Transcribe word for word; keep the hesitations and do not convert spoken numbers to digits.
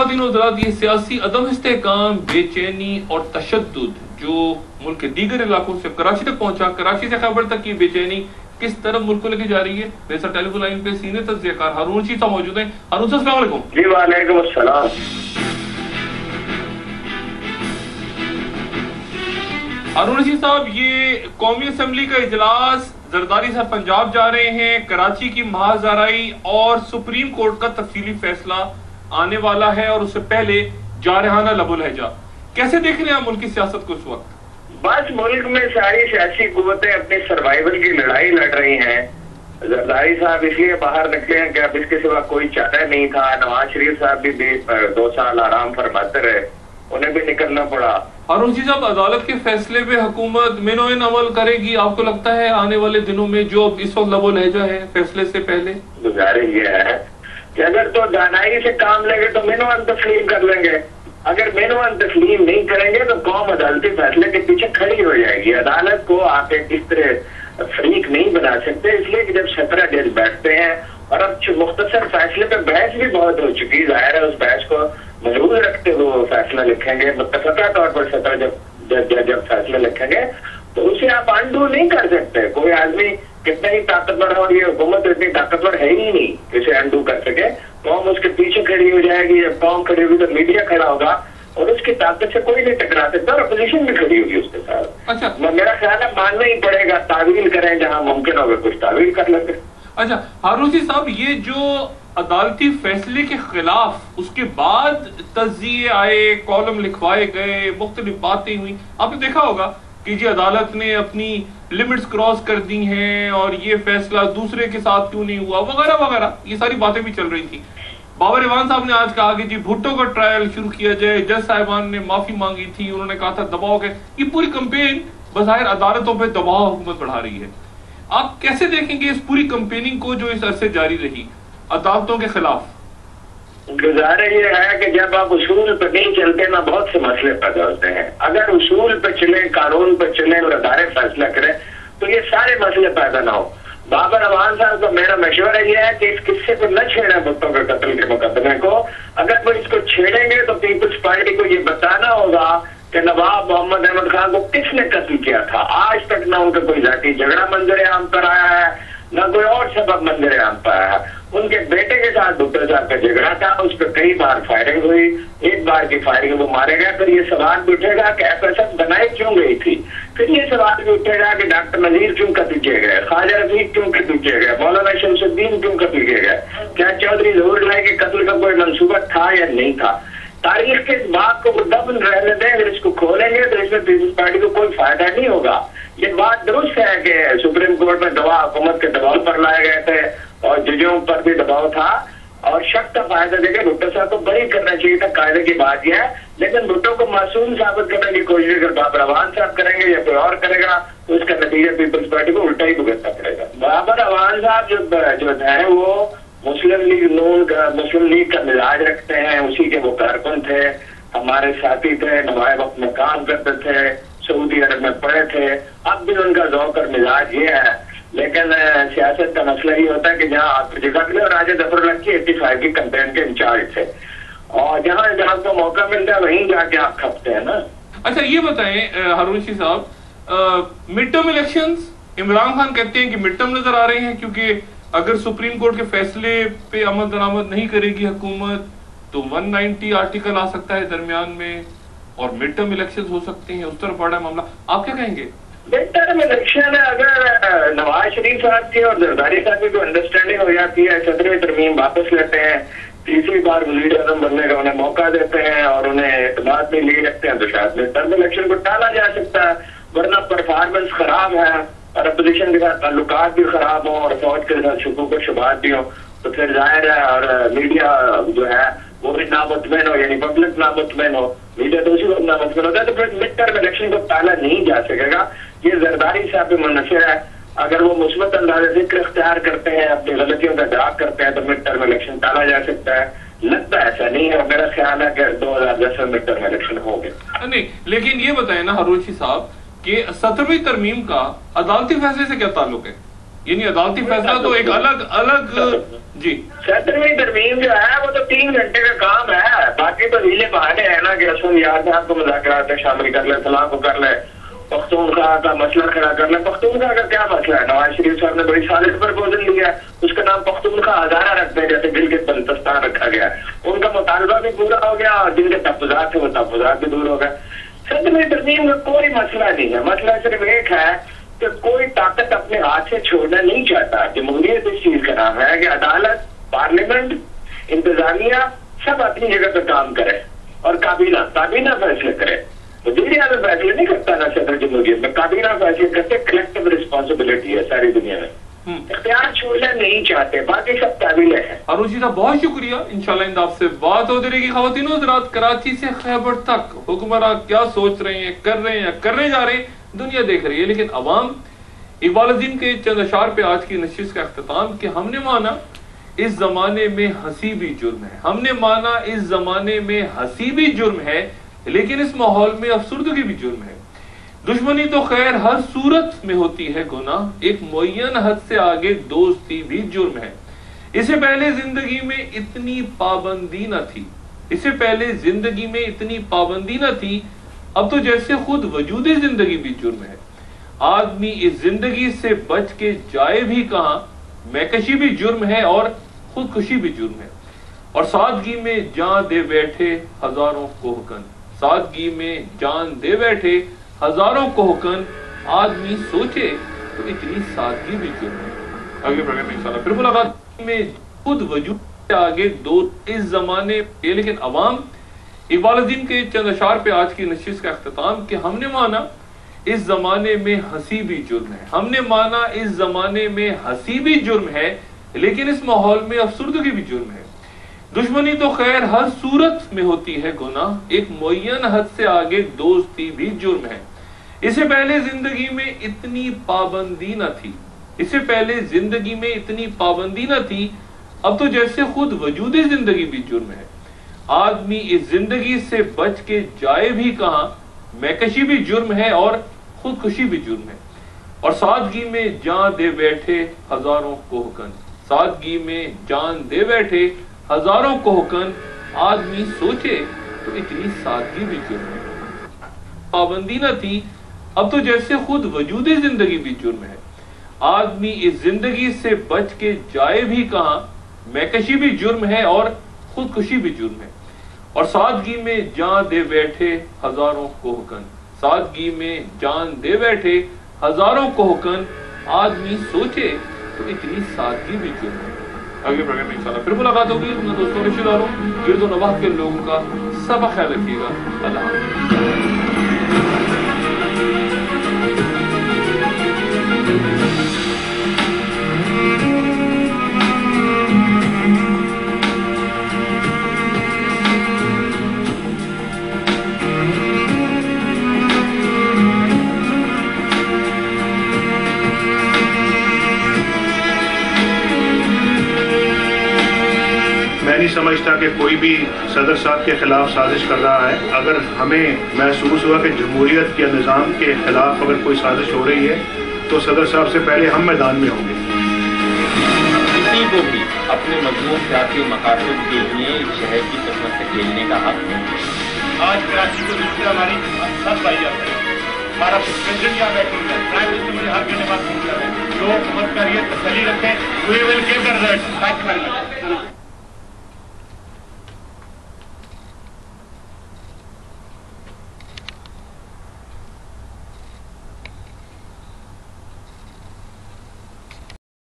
खुवातीन-ओ-हज़रात ये सियासी अदम इस्तेहकाम, बेचैनी और तशद्दुद जो मुल्क के दीगर इलाकों से कराची तक पहुंचा, कराची से खैबर तक की बेचैनी किस तरफ मुल्क को लेके जा रही है। मेरे साथ टेलीफोन लाइन पे सीनियर तजज़ियाकार हारून शीशा मौजूद हैं। हारून साहब अस्सलाम वालेकुम। जी वालेकुम अस्सलाम। हारून शीशा साहब, ये कौमी असम्बली का इजलास, जरदारी साहब पंजाब जा रहे हैं, कराची की महाजाराई और सुप्रीम कोर्ट का तफसीली फैसला आने वाला है और उससे पहले जारहाना लबुलहजा, कैसे देख रहे हैं मुल्क की सियासत को इस वक्त? बस मुल्क में सारी सियासी कुवतें अपने सर्वाइवल की लड़ाई लड़ रही हैं। जरदारी साहब इसलिए बाहर निकले हैं कि अब इसके सिवा कोई चारा नहीं था। नवाज शरीफ साहब भी, भी दो साल आराम फरमाते रहे, उन्हें भी निकलना पड़ा। और उनकी साहब अदालत के फैसले पे हुकूमत मिनोइन अमल करेगी, आपको लगता है आने वाले दिनों में जो इस वक्त लबो लहजा है फैसले से पहले? गुजारिश ये है कि अगर तो दानाई से काम लेंगे तो मिनोइन तस्लीम कर लेंगे, अगर मिनोइन तस्लीम नहीं करेंगे तो कौम अदालती फैसले के पीछे खड़ी हो जाएगी। अदालत को आप एक इस तरह शरीक नहीं बना सकते, इसलिए कि जब सत्रह जज बैठते हैं और अब मुख्तसर फैसले पे बहस भी बहुत हो चुकी, जाहिर है उस बहस को मजबूर रखते हुए वो फैसला लिखेंगे। मुतफका तौर पर सत्रह जब जज जब, जब फैसला लिखेंगे तो उसे आप अंडू नहीं कर सकते। कोई आदमी कितना ही ताकतवर हो और ये हुकूमत इतनी ताकतवर है ही नहीं कि इसे अंडू कर सके। कौम उसके पीछे खड़ी हो जाएगी, जब कौम खड़ी होगी तो मीडिया खड़ा होगा और उसकी ताकत से कोई नहीं टकरा सकता और अपोजिशन भी खड़ी होगी उसके साथ। अच्छा, मेरा ख्याल है मानना ही पड़ेगा, तावील करें जहाँ मुमकिन होगा, कुछ तावील कर लेंगे। अच्छा हारून जी साहब, ये जो अदालती फैसले के खिलाफ उसके बाद तजिए आए, कॉलम लिखवाए गए, मुख्तलिफ बातें हुई, आपने देखा होगा कि जी अदालत ने अपनी लिमिट्स क्रॉस कर दी हैं और ये फैसला दूसरे के साथ क्यों नहीं हुआ वगैरह वगैरह, ये सारी बातें भी चल रही थी। बाबर अवान साहब ने आज कहा कि जी भुट्टो का ट्रायल शुरू किया जाए, जज साहिबान ने माफी मांगी थी, उन्होंने कहा था दबाव के, ये पूरी कंपेन बज़ाहिर अदालतों पर दबाव हुकूमत बढ़ा रही है। आप कैसे देखेंगे इस पूरी कंपेनिंग को जो इस अरसे जारी रही अदालतों के खिलाफ? गुजारा ये है कि जब आप उसूल पर नहीं चलते ना, बहुत से मसले पैदा होते हैं। अगर उसूल पर चले, कानून पर चले और अदारे फैसला करें तो ये सारे मसले पैदा ना हो। बाबर अवान साहब का मेरा मशवरा ये है कि इस किस्से को न छेड़ा, भुट्टो के कत्ल के मुकदमे को। अगर वो इसको छेड़ेंगे तो पीपल्स पार्टी को ये बताना होगा कि नवाब मोहम्मद अहमद खान को किसने कत्ल किया था। आज तक ना उनका कोई जाती झगड़ा मंजर आम पर आया है, ना कोई और सबक मंजर आम पर आया। उनके बेटे के साथ भुट्टो साहब का झगड़ा था, उस पर कई बार फायरिंग हुई, एक बार की फायरिंग वो मारे गए। फिर ये सवाल भी उठेगा कि एफ एस एफ बनाई क्यों गई थी, फिर ये सवाल भी उठेगा कि डॉक्टर नजीर क्यों कत्ल किए गए, ख्वाजा रफीक क्यों कत्ल किए गए, मौलाना शमसुद्दीन क्यों कत्ल किए गए, क्या चौधरी जहूर लाए के कत्ल का कोई मंसूबा था या नहीं था। तारीख के इस बात को दबन रहने दें, अगर इसको खोलेंगे तो इसमें पीपल्स पार्टी को कोई फायदा नहीं होगा। ये बात दुरुस्त है कि सुप्रीम कोर्ट में दबाव हुकूमत के दबाव पर लाए गए थे और जजों पर भी दबाव था और शक का फायदा देकर भुट्टो साहब को बरी करना चाहिए था, कायदे की बात यह है। लेकिन भुट्टो को मासूम साबित करने की कोशिश अगर बाबर अवान साहब करेंगे या कोई और करेगा तो उसका नतीजा पीपल्स पार्टी को उल्टा ही भुगतना पड़ेगा। बाबर अवान साहब जो जो है वो मुस्लिम लीग नून का, मुस्लिम लीग का मिजाज रखते हैं, उसी के वो कारकुन थे, हमारे साथी थे, नवाए वक्त में काम करते थे, सऊदी अरब में पढ़े थे। अब भी उनका जौक और मिजाज ये है। लेकिन सियासत का मसला ये होता है कि जहाँ आप जगह मिले और राजा जफरुल्लाह की एट्टी फाइव की कंपेन के इंचार्ज थे और जहाँ जहाँ आपको मौका मिलता है वहीं जाके आप खपते हैं ना। अच्छा ये बताएं हारून शीशा साहब, mid term election Imran Khan कहते हैं कि मिड टर्म नजर आ रहे हैं क्योंकि अगर सुप्रीम कोर्ट के फैसले पे अमल दरामद नहीं करेगी हुकूमत तो एक सौ नब्बे आर्टिकल आ सकता है दरमियान में और मिड टर्म इलेक्शन हो सकते हैं, उस तरफ बढ़ा मामला, आप क्या कहेंगे? मिड टर्म इलेक्शन अगर नवाज शरीफ साहब की और जरदारी साहब की कोई अंडरस्टैंडिंग हो जाती है, सत्रहवीं तरमीम वापस लेते हैं, तीसरी बार वजीर आजम बनने का उन्हें मौका देते हैं और उन्हें एतमाद में लिए रखते हैं तो शायद मिड टर्म इलेक्शन को टाला जा सकता है। वरना परफॉर्मेंस खराब है और अपोजिशन के साथ ताल्लुकात भी खराब हो और फौज के साथ शुकूक और शुबहात भी हो तो फिर जाहिर है और मीडिया जो है वो भी नामुतमैन हो, यानी पब्लिक नामुतमैन हो, मीडिया तो उसी वक्त नामुतमैन होता है। तो फिर मिड टर्म इलेक्शन को टाला नहीं जा सकेगा। ये जरदारी साहब भी मुनफिर है, अगर वो मुस्बत अंदाज़ जिक्र इख्तियार करते हैं, अपनी गलतियों का दाग करते हैं तो मिड टर्म इलेक्शन टाला जा सकता है। लगता ऐसा नहीं है, मेरा ख्याल है कि दो हजार दस में मिड टर्म इलेक्शन हो गया नहीं। लेकिन ये बताए ना हारून शीशा साहब कि सत्रहवीं तरमीम का अदालती फैसले से क्या ताल्लुक है? यानी अदालती फैसला तो एक अलग अलग जी सत्रहवीं तरमीम जो है वो तो तीन घंटे का काम है, बाकी कबीले बहाने है ना कि रसूम याद है आपको मुज़ाकरात में शामिल कर लें, तलाक को कर लें, पख्तूनख्वा का मसला खड़ा कर लें। पख्तूनख्वा का क्या मसला है? नवाज शरीफ साहब ने बड़ी साजिश प्रपोजल दिया है, उसका नाम पख्तूनख्वा हजारा रखते हैं, जैसे गिलगित बल्तिस्तान रखा गया है। उनका मुतालबा भी पूरा हो गया और जिनके तहफ़्फ़ुज़ात थे वो तहफ़्फ़ुज़ात भी दूर हो गए। सच में तरमीम में कोई मसला नहीं है, मसला सिर्फ एक है कि कोई ताकत अपने हाथ से छोड़ना नहीं चाहता। जमहूरियत इस चीज का नाम है कि अदालत, पार्लियामेंट, इंतजामिया सब अपनी जगह पर काम करे और काबीना काबीना फैसले करे। वजीर आजम फैसले नहीं करता ना सदर जमहूरियत में, काबीना फैसले करते। कलेक्टिव रिस्पॉन्सिबिलिटी है सारी दुनिया में, इख्तियार छोड़ना नहीं चाहते, बाकी सब काबिल है। अरुण जी का बहुत शुक्रिया, इंशाल्लाह आपसे बात होती रहेगी। ख्वातीन और हज़रात, कराची से खैबर तक हुक्मरान क्या सोच रहे हैं, कर रहे हैं या करने जा रहे हैं, दुनिया देख रही है, लेकिन अवाम। इक़बाल के चंद अशार पे आज की नशिस्त का अख्तिताम कि हमने माना इस जमाने में हंसी भी जुर्म है, हमने माना इस जमाने में हंसी भी जुर्म है, लेकिन इस माहौल में अफसरदगी भी जुर्म है। दुश्मनी तो खैर हर सूरत में होती है गुनाह, एक मुअय्यन हद से आगे दोस्ती भी जुर्म है। इससे पहले जिंदगी में इतनी पाबंदी न थी, इससे पहले जिंदगी में इतनी पाबंदी न थी, अब तो जैसे खुद वजूद जिंदगी भी जुर्म है। आदमी इस जिंदगी से बच के जाए भी कहां, मैकशी भी जुर्म है और खुदकुशी भी जुर्म है। और सादगी में जान दे बैठे हजारों कोहकन, सादगी में जान दे बैठे हजारों कोहकन, आदमी सोचे तो इतनी सादगी भी जुर्म है। अगले प्रोग्राम में इंशाल्लाह फिर मुलाकात में। खुद वजूद से आगे दो इस जमाने पे, लेकिन अवाम। इक़बाल के चंद अशार पे आज की नशिस्त का अख्तिताम कि हमने माना इस जमाने में हंसी भी जुर्म है, हमने माना इस जमाने में हंसी भी जुर्म है, लेकिन इस माहौल में अफसरदगी भी जुर्म है। दुश्मनी तो खैर हर सूरत में होती है गुनाह, एक मुअय्यन हद से आगे दोस्ती भी जुर्म है। इससे पहले जिंदगी में इतनी पाबंदी न थी, इससे पहले जिंदगी में इतनी पाबंदी न थी, अब तो जैसे खुद वजूद जिंदगी भी जुर्म है। आदमी इस जिंदगी से बच के जाए भी कहां, मैकशी भी जुर्म है और खुदकुशी भी जुर्म है। और सादगी में जान दे बैठे हजारों कोहकन, सादगी में जान दे बैठे हजारों कोहकन, आदमी सोचे तो इतनी सादगी भी जुर्म है। पाबंदी न थी, अब तो जैसे खुद वजूद जिंदगी भी जुर्म है। आदमी इस जिंदगी से बच के जाए भी कहां, मैकशी भी जुर्म है और खुदकुशी भी जुर्म है। और सादगी में जान दे बैठे हजारों कोहकन, सादगी में जान दे बैठे हजारों कोहकन, आदमी सोचे तो इतनी सादगी भी जुर्म है। अगले प्रोग्राम में इंशाल्लाह फिर मुलाकात होगी। अपने दोस्तों, रिश्तेदारों, गिरदो नवाह के लोगों का सब ख्याल रखिएगा। अल्लाह हाफ़िज़। नहीं समझता कि कोई भी सदर साहब के खिलाफ साजिश कर रहा है। अगर हमें महसूस हुआ कि जमहूरियत या निज़ाम के खिलाफ अगर कोई साजिश हो रही है तो सदर साहब से पहले हम मैदान में होंगे। किसी को भी अपने मजमून सियासी मकासद के लिए शहर की खिदमत से खेलने का हक है। आज कराची को बिल्कुल हमारी सब बाइयात है, हमारा प्रेसिडेंट यहाँ बैठे हुए हैं, प्राइम मिनिस्टर मुझे हर महीने बाद पूछता है लोग समझ कर ये तसली रखें।